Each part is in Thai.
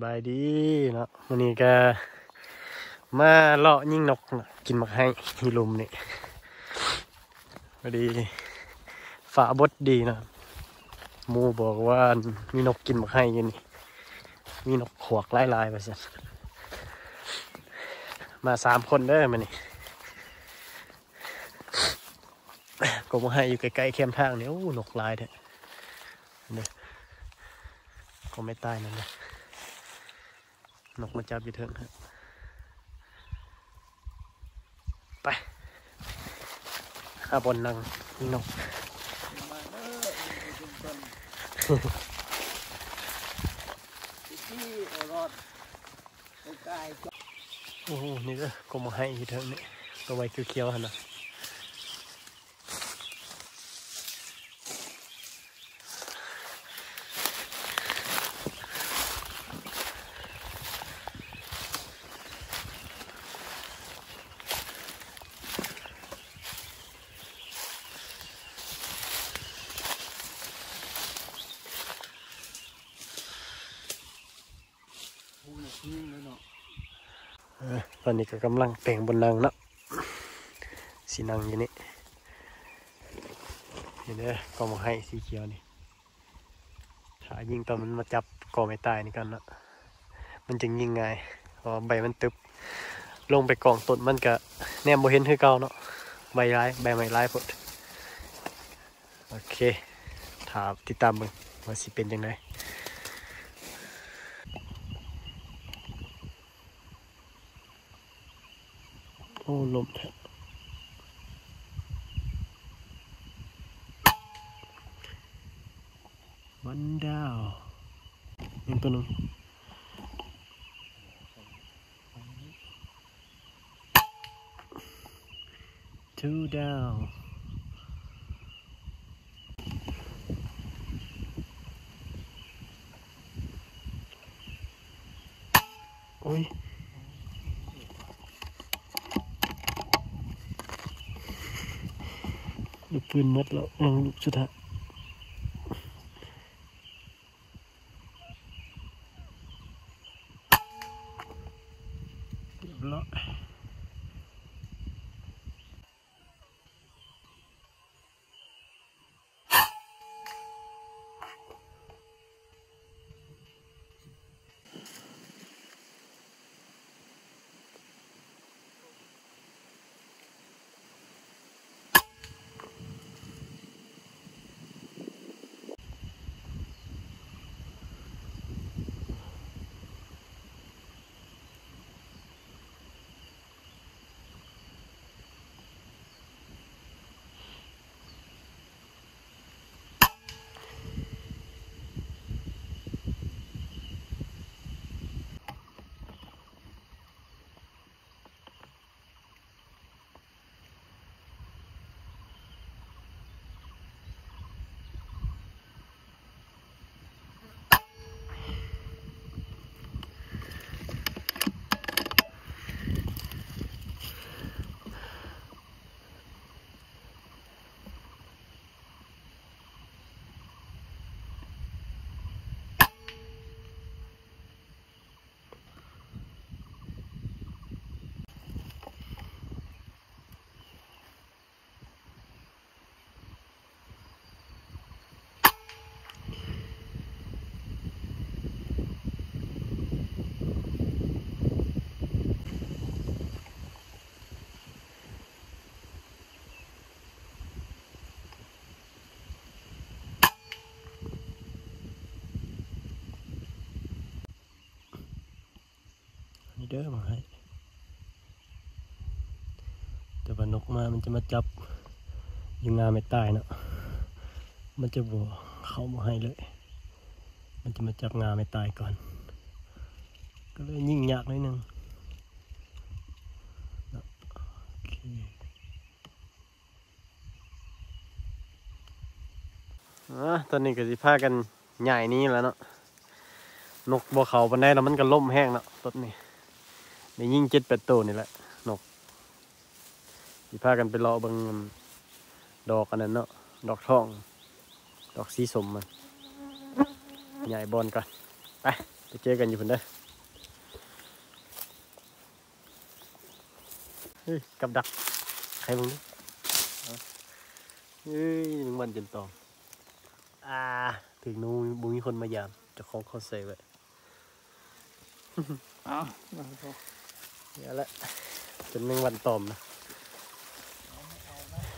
บายดีเนาะวันนี้ก็มาเลาะยิ่งนกนะกินมักให้ฮีลุมนี่พอดีฝาบดดีนะหมูบอกว่ามีนกกินมักให้อยู่นี่มีนกขวกลายๆไปสิมาสามคนเด้อมันนี่ก็มักให้อยู่ใกล้ๆแคมป์ทางนี่โอ้นกลายเนี่ยก็ไม่ตายนั่นเลยนกมาจับอยู่เถิงครับไปข้าบนนังนกโอ้โหนี่ก็กลมให้อยู่เถิงนี่ตัวใบเขียวๆฮะนะตอนนี้ก็กำลังแต่งบนนางเนาะสีนางอย่างนี้เห็นไหมกอมให้สีเขียวนี่ถ้ายิงตอนมันมาจับกอไม่ตายนี่กันเนาะมันจึงยิงง่ายพอใบมันตึบลงไปกองต้นมันก็แนมโบเห็นคือเก่าเนาะใบร้ายใบไม้ร้ายพอดโอเคถามติดตามมึงว่าสิเป็นยังไงโอ้ลมแทบมันดาวยังตัวนึงทูดาวโอ้ยลูกปืนมัดแล้วยังลูกสุดท้ายเรียบร้อยเด้อมาให้แต่ว่านกมามันจะมาจับยิงงาไม่ตายเนาะมันจะบ่เข้ามาให้เลยมันจะมาจับงาไม่ตายก่อนก็เลยยิ่งยากนิดนึงโอเคตอนนี้ก็สิพากันใหญ่นี้แล้วเนาะนกบ่เข้าปานใดแล้วมันก็ล่มแห้งเนาะต้นนี้ได้ยิ่งเจ็ดเป็ดโตนี่แหละนกที่พากันไปเลาะเบิ่งดอกอันนั้นเนาะดอกทองดอกสีสมมันใหญ่บอนกันไป ไปเจอกันอยู่คนเด้อเฮ้ยกับดักใครมึงนี่เฮ้ยมึงมันจนตองถึงนู้นบุ้งคนมายามจะคล้องคอเซ่เลยอ้าวนี่แหละจนแมงวันตอมนะ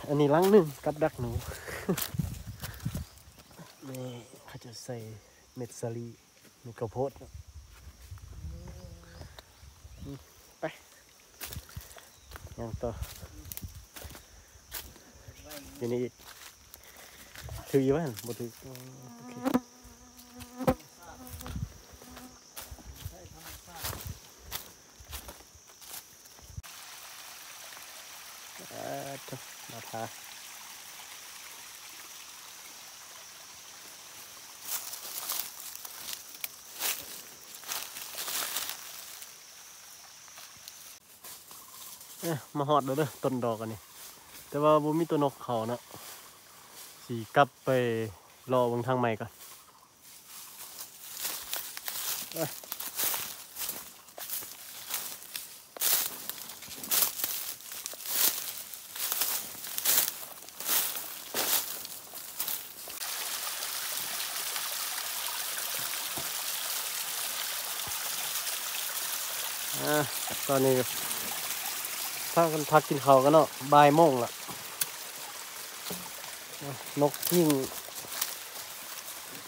อันนี้ลังหนึ่งกับดักหนูนี่เขาจะใส่เม็ดสาลีเม็ดข้าวโพดไปยังต่ออยู่นี่อีกถืออยู่บ้านบ่ถือมาทามาหอดเลยเด้อต้นดอกอันนี้แต่ว่าบ่มีตัวนกเขานะสีกลับไปรอบางทางใหม่ก่อนตอนนี้ถ้ากันพักกินข้าวกันเนาะบ่ายโมงละนกยิ่ง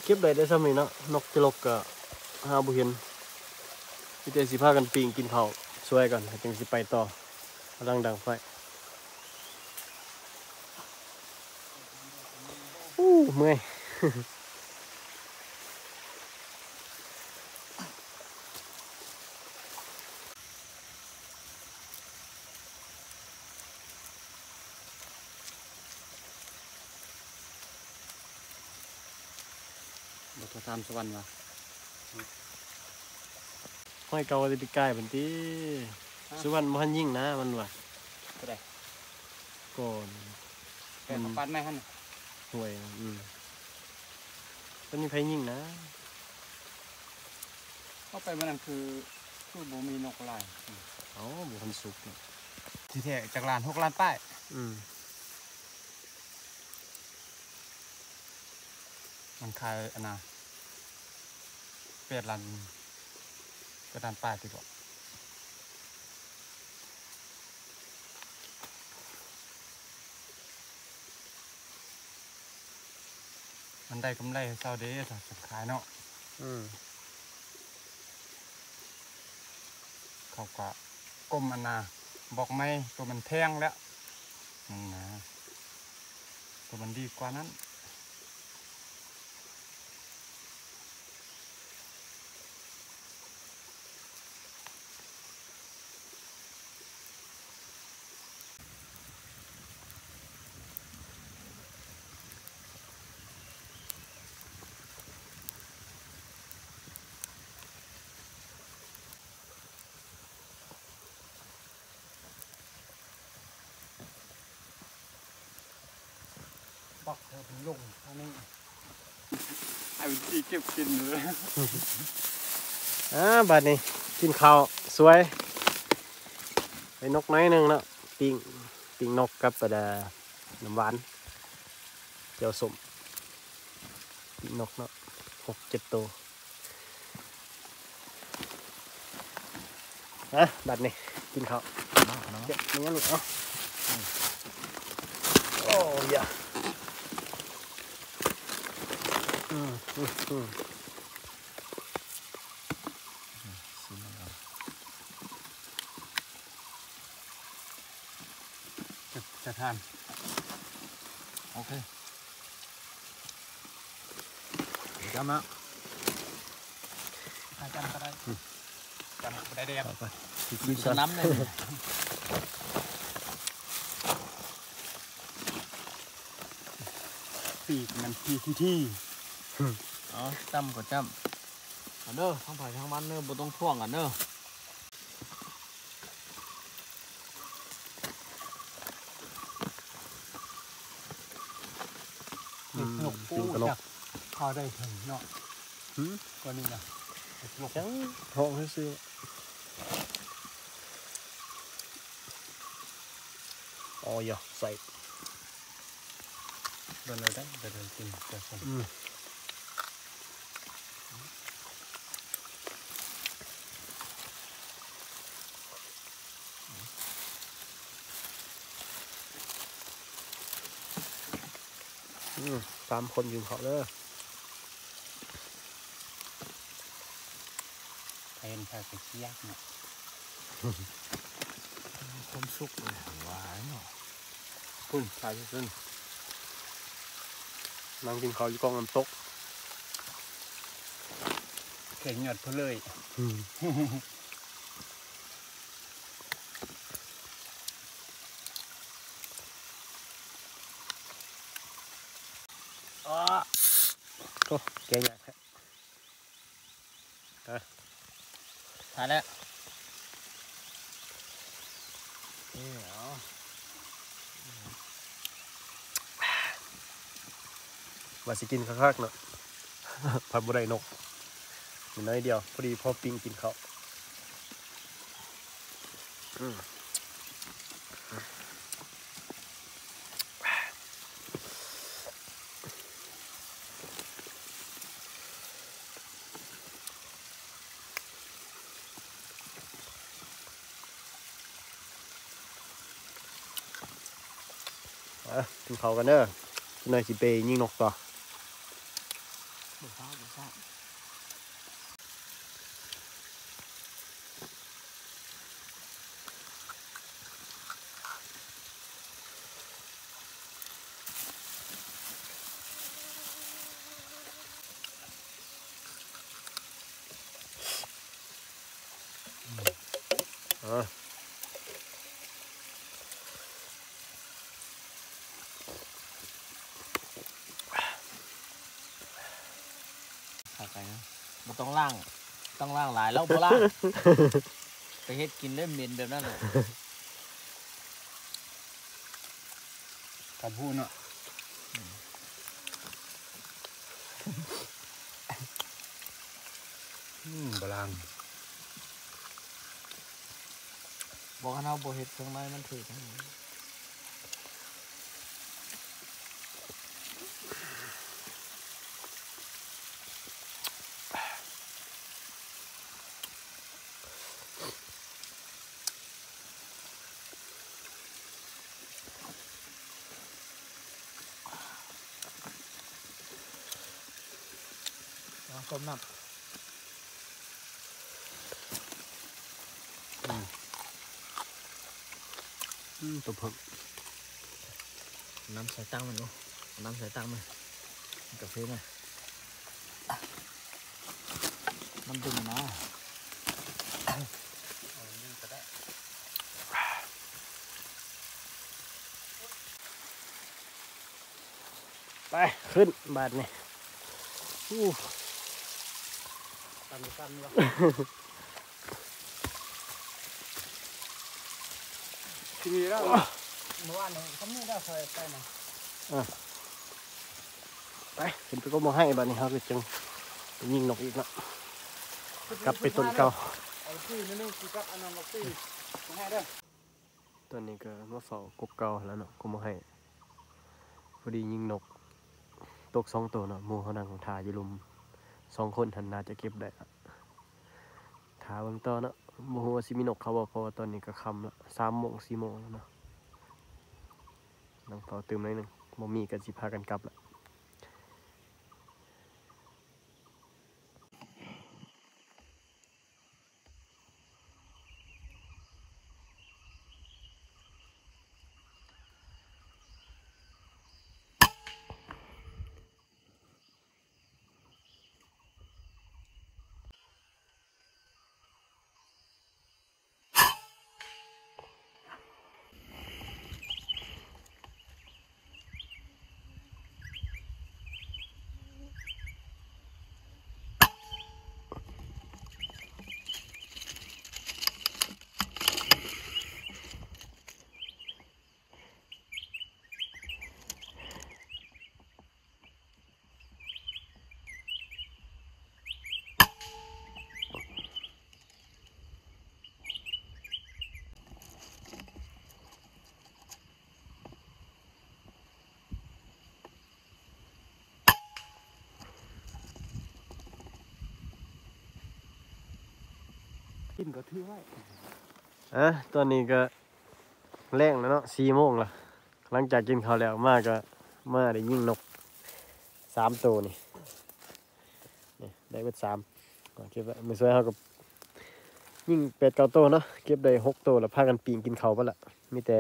เก็บได้ซ้ำนี่เนาะนกจะลกกะหาบ่เห็นมีแต่สิพากันปิ้งกินข้าวสวยก่อนจึงสิไปต่อลังดังไฟเมื่อย ตามสวรรค์มาห้อยเกาติดกายเหมือนที่สวรรค์มันยิ่งนะมันว่ะก็ได้ก่อนแต่ของปั้นไม่ฮั่นห่วยตอนนี้ไพ่ยิ่งนะเข้าไปมันคือบูมีนกลายอ๋อบูพันสุกที่แท้จากลานหกลานป้ายมันคายอนาเปียดลันกระดานป้ายติดบ่มันได้กำไรเศร้าเด้อสุดขายเนาะเขากะก้มอนาบอกไม่ตัวมันแท่งแล้วนั่นนะตัวมันดีกว่านั้นบอกเธอเป็นลงอันนี้ไอ้วิธีเก็บกินเลยบัดนี้กินข้าวสวยไปนกน้อยหนึ่งแล้วปิ้งนกกับปลาดาน้ำหวานเจียวสมปิ้งนกเนาะ6-7 ตัวบัดนี้กินข้าวเดี๋ยวมันหลุดเอาโอ้ยจะทานโอเคจำนะจำก็ได้เดี๋ยวมีสน้ำเลยปีกมันที่อ๋อจ้ำก็จ้ำอันเด้อทั้งผ่ายทั้งมันเด้อบ่ต้องท่วงอันเด้อหนกปูอยากพอได้ถึงเนาะก็นี่นะ trắng thon hết xương. Ôi giời, sạch. Bên này đấy, bên này tìm cho xong.ตามคนยืนเขาเด้อเห็นใครไปเชี่ยกเนี่ยความสุขเลยหวานเนาะปุ่นใส่ซึ่งนั่งกินเขาอยู่กองน้ำตกเข่งหยดเพื่อเลยแกอยากฮะถ่ายแล้วนี่เหรอว่าสิกินคักๆเนาะผัดบุไรนกมีน้อยเดียวพอดีพ่อปิ้งกินเขากินเขากันเด้อกินหน่อยสิเปย์ยิงนกต่อมันต้องล่างหลายแล้วบ่ล่างไปเฮ็ดกินได้เมนแบบนั้นเลยกับพูนเนาะบ่ล่างบอกกันเอาบ่เฮ็ดเครื่องไม้มันถือทั้งนี้ต้มน้ำตัวผึ่งน้ำใส่ตั้งมันเนาะน้ำใส่ตั้งมันกาแฟมันน้ำดื่มนะไปขึ้นบาทนี่ตันตันแล้วทีนี้แล้วเมื่อวานเนี่ยเขาไม่ได้เคยไปนะไปถึงไปก็มาให้บ้านนี้เขาก็จังยิงนกอีกแล้วกลับไปต้นเก่าตัวนี้ก็มาเฝ้ากบเก่าแล้วเนาะก็มาให้พอดียิงนกตกสองตัวเนาะมูเขานั่งทาอยู่ลุมสองคนทันนาจะเก็บได้ถาวังต่อเนาะโมโหซิมินกเขาบอกพอตอนนี้ก็คำละ3 โมง 4 โมงแล้วเนาะนั่งต่อตื่มหน่อยหนึ่งโมมีกันสิพากันกลับละ นก็ถือไว้อะตอนนี้ก็แรงแล้วเนาะ4 โมงแล้วหลังจากกินข้าวแล้วมาก็มาได้ยิงนก3 ตัวนี่ได้เป็ด3เก็บไว้มือสวยเขากับยิ่ง8-9 ตัวเนาะเก็บได้6 ตัวแล้วพากันปีงกินข้าวไปละมีแต่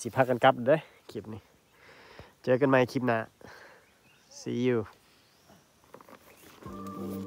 สิพากันกลับเด้อคลิปนี้เจอกันใหม่คลิปหน้า see you